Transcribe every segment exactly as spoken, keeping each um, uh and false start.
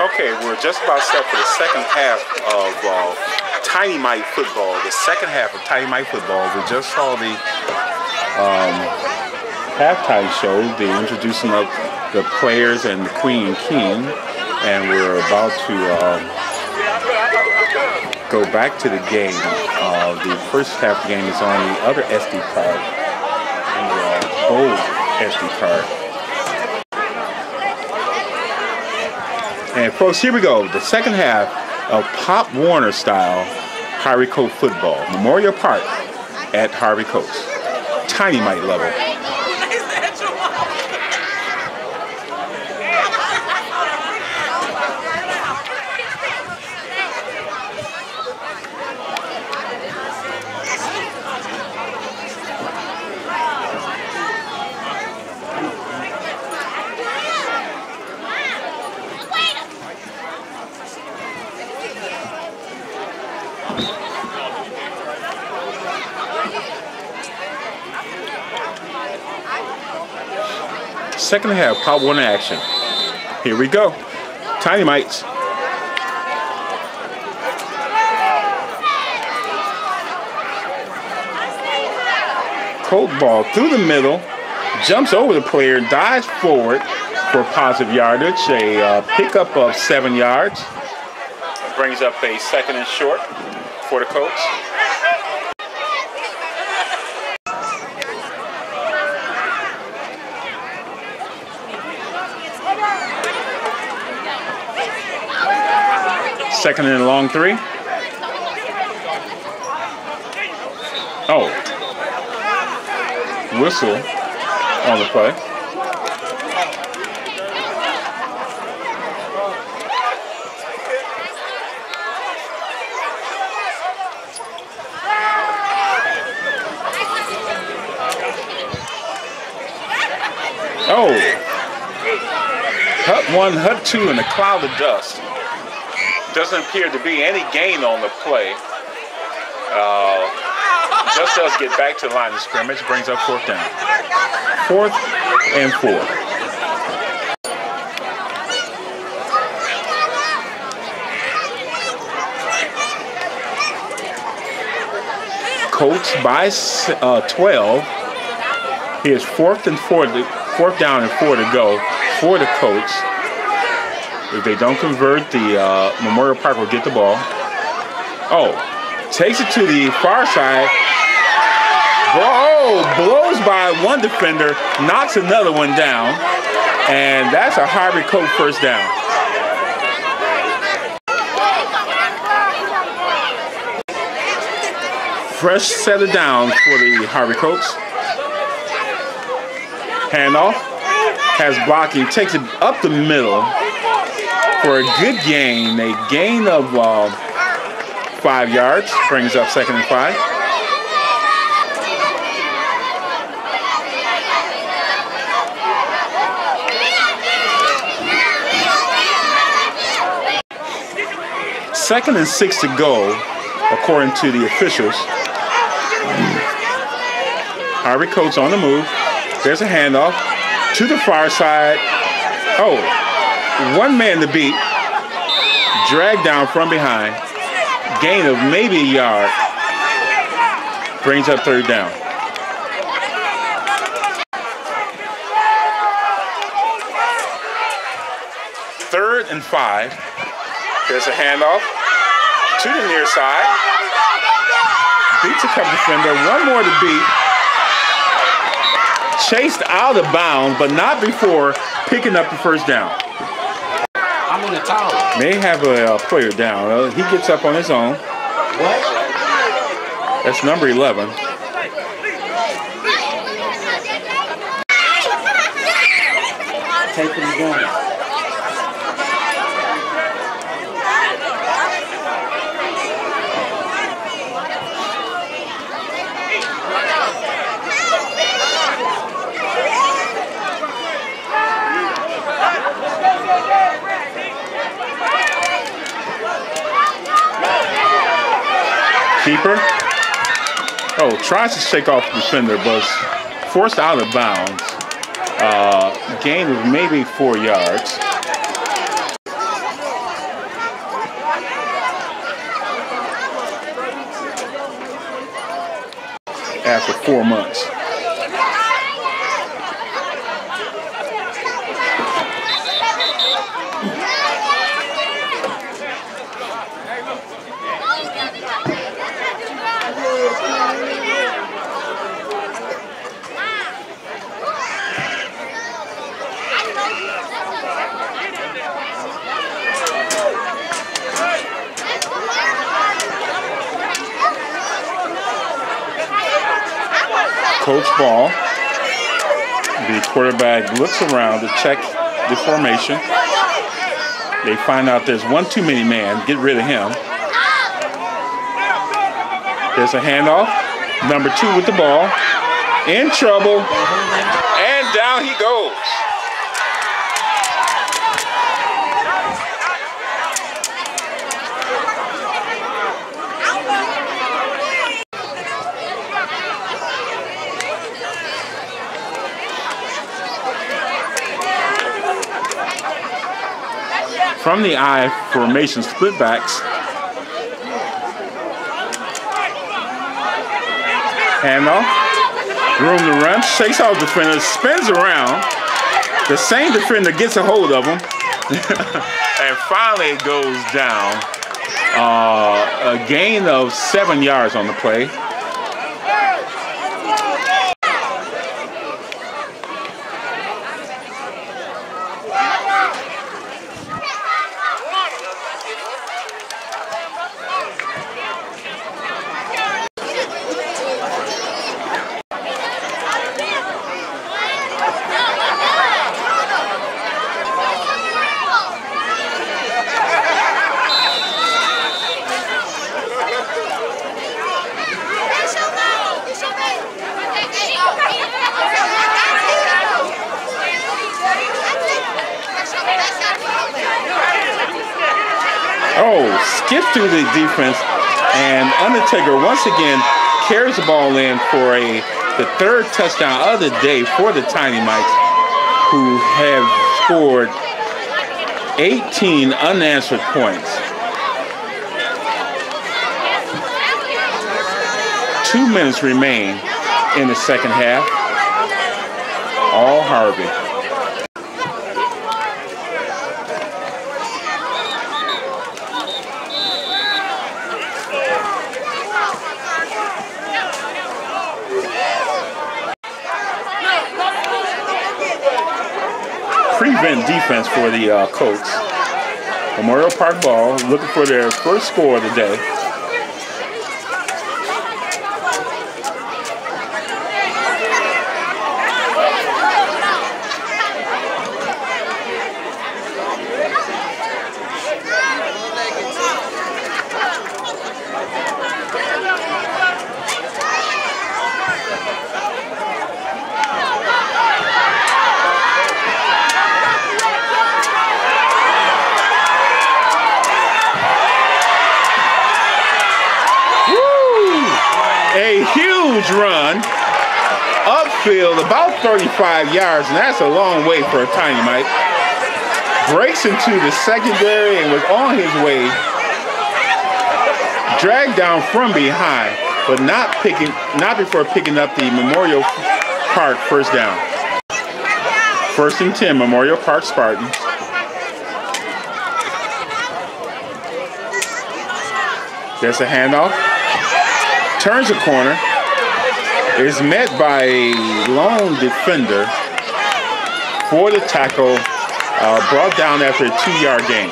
Okay, we're just about set for the second half of uh, Tiny Mite football. The second half of Tiny Mite football. We just saw the um, halftime show. They're introducing up the players and the queen and king, and we're about to uh, go back to the game. Uh, the first half of the game is on the other S D card, the uh, gold S D card. And folks, here we go. The second half of Pop Warner style Harvey Colts football. Memorial Park at Harvey Colts. Tiny Mite level. Second half, Pop Warner action. Here we go. Tiny Mites. Cold ball through the middle. Jumps over the player. Dives forward for positive yardage. A uh, pickup of seven yards. Brings up a second and short for the Colts. Second and long three. Oh. Whistle on the play. Oh. Hut one, hut two in a cloud of dust. Doesn't appear to be any gain on the play. Uh, just does get back to the line of scrimmage, brings up fourth down. Fourth and four. Colts by uh, twelve. Here's fourth and four, fourth down and four to go for the Colts. If they don't convert, the uh, Memorial Park will get the ball. Oh, takes it to the far side. Whoa, blows by one defender, knocks another one down, and that's a Harvey Colts first down. Fresh set of downs for the Harvey Colts. Handoff, has blocking, takes it up the middle. For a good gain, a gain of uh, five yards, brings up second and five. Second and six to go, according to the officials. Harvey Colts on the move. There's a handoff to the far side. Oh. One man to beat, dragged down from behind, gain of maybe a yard, brings up third down. Third and five, there's a handoff to the near side, beats a cover defender, one more to beat, chased out of bounds, but not before picking up the first down. May have a uh, player down. Uh, he gets up on his own. What? That's number eleven. Take him down. Keeper. Oh, tries to shake off the defender, but forced out of bounds. Uh, gain of maybe four yards. after four months. Coach Ball, the quarterback, looks around to check the formation. They find out there's one too many man. Get rid of him. There's a handoff. Number two with the ball. In trouble. And down he goes. From the eye formation, split backs. Handoff, room to run, shakes off defender, spins around. The same defender gets a hold of him, and finally goes down. Uh, a gain of seven yards on the play. Through the defense, and Undertaker once again carries the ball in for a the third touchdown of the day for the Tiny Mites, who have scored eighteen unanswered points. Two minutes remain in the second half. All Harvey. Prevent defense for the uh, Colts. Memorial Park ball, looking for their first score of the day. Upfield, about thirty-five yards, and that's a long way for a Tiny Mite. Breaks into the secondary and was on his way. Dragged down from behind, but not picking, not before picking up the Memorial Park first down. First and ten, Memorial Park Spartans. There's a handoff. Turns a corner. Is met by a lone defender for the tackle, uh, brought down after a two-yard gain.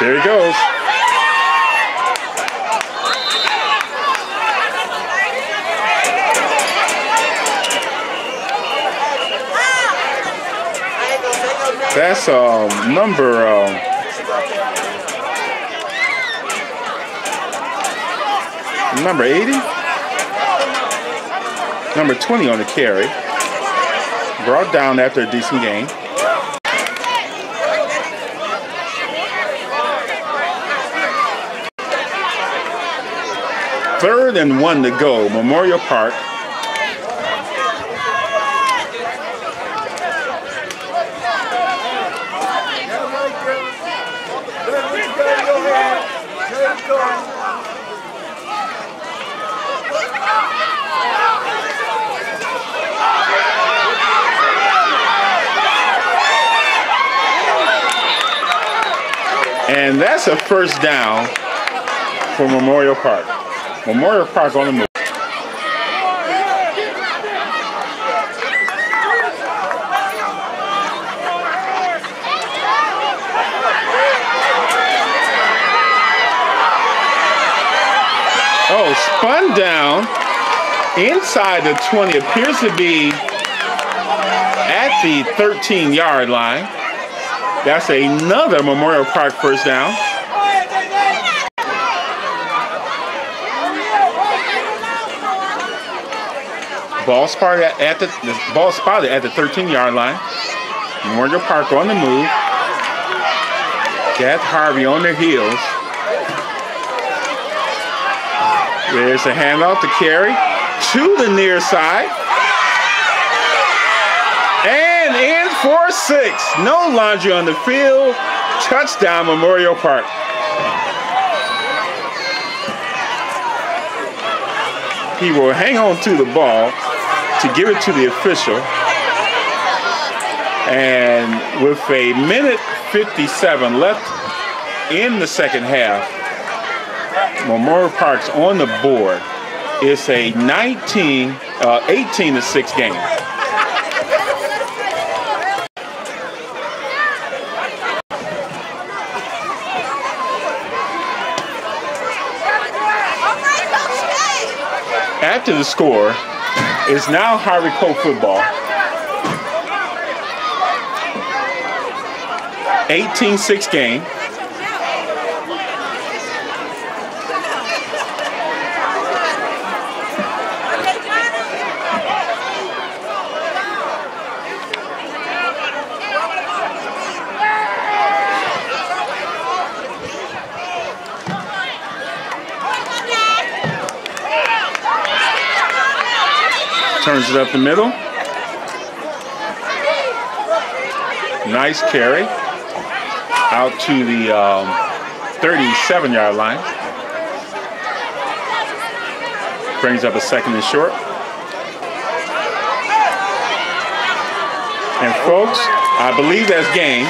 There he goes. That's uh, number uh, number eighty, number twenty on the carry. Brought down after a decent game. Third and one to go, Memorial Park. And that's a first down for Memorial Park. Memorial Park on the move. Oh, spun down inside the twenty. Appears to be at the thirteen yard line. That's another Memorial Park first down. Ball spotted at the, the ball spotted at the thirteen yard line. Memorial Park on the move. Got Harvey on their heels. There's a handoff to carry to the near side. four six, no laundry on the field, touchdown Memorial Park. He will hang on to the ball to give it to the official. And with a minute fifty-seven left in the second half, Memorial Park's on the board. It's a nineteen, uh, eighteen to six game. After the score, it's now Harvey Colts football. eighteen six game. Turns it up the middle. Nice carry. Out to the um, thirty-seven yard line. Brings up a second and short. And folks, I believe that's game.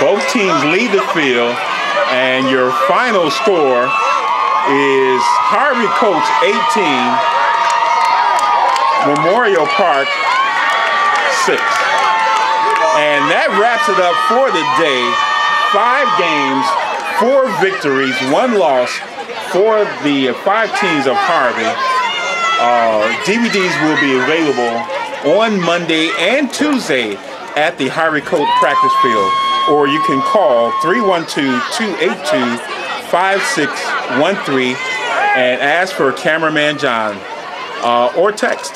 Both teams lead the field, and your final score is Harvey Colts eighteen, Memorial Park six. And that wraps it up for the day. Five games, four victories, one loss for the five teams of Harvey. Uh, D V Ds will be available on Monday and Tuesday at the Harvey Colts practice field, or you can call three one two, two eight two, five six one three and ask for cameraman John, uh, or text,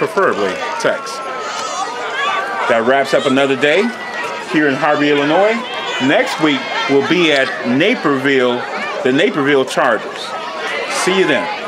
preferably text. That wraps up another day here in Harvey, Illinois. Next week we'll be at Naperville, the Naperville Chargers. See you then.